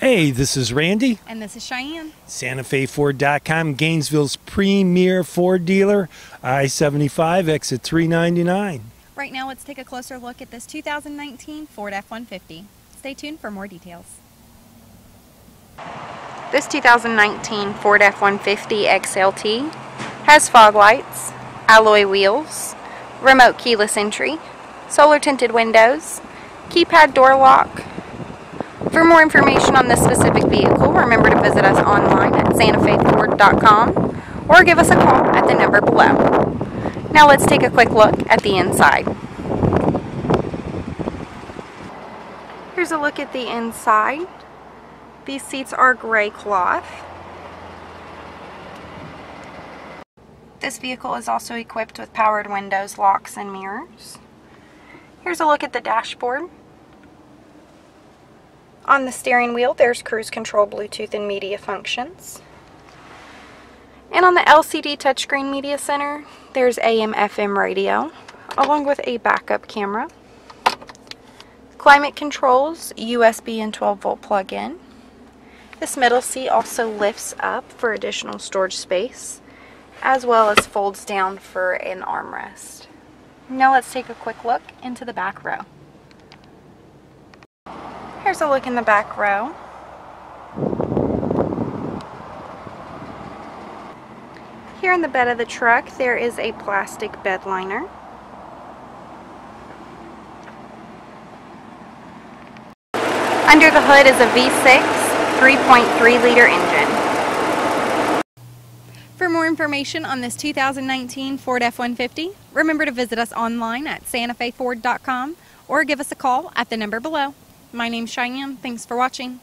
Hey, this is Randy. And this is Cheyenne. Santa-Fe-Ford.com, Gainesville's premier Ford dealer, I-75, exit 399. Right now, let's take a closer look at this 2019 Ford F-150. Stay tuned for more details. This 2019 Ford F-150 XLT has fog lights, alloy wheels, remote keyless entry, solar tinted windows, keypad door lock. For more information on this specific vehicle, remember to visit us online at Santa-Fe-Ford.com or give us a call at the number below. Now let's take a quick look at the inside. Here's a look at the inside. These seats are gray cloth. This vehicle is also equipped with powered windows, locks, and mirrors. Here's a look at the dashboard. On the steering wheel, there's cruise control, Bluetooth, and media functions. And on the LCD touchscreen media center, there's AM/FM radio, along with a backup camera. Climate controls, USB and 12-volt plug-in. This middle seat also lifts up for additional storage space, as well as folds down for an armrest. Now let's take a quick look into the back row. Here's a look in the back row. Here in the bed of the truck, there is a plastic bed liner. Under the hood is a V6 3.3-liter engine. For more information on this 2019 Ford F-150, remember to visit us online at Santa-Fe-Ford.com or give us a call at the number below. My name's Cheyenne. Thanks for watching.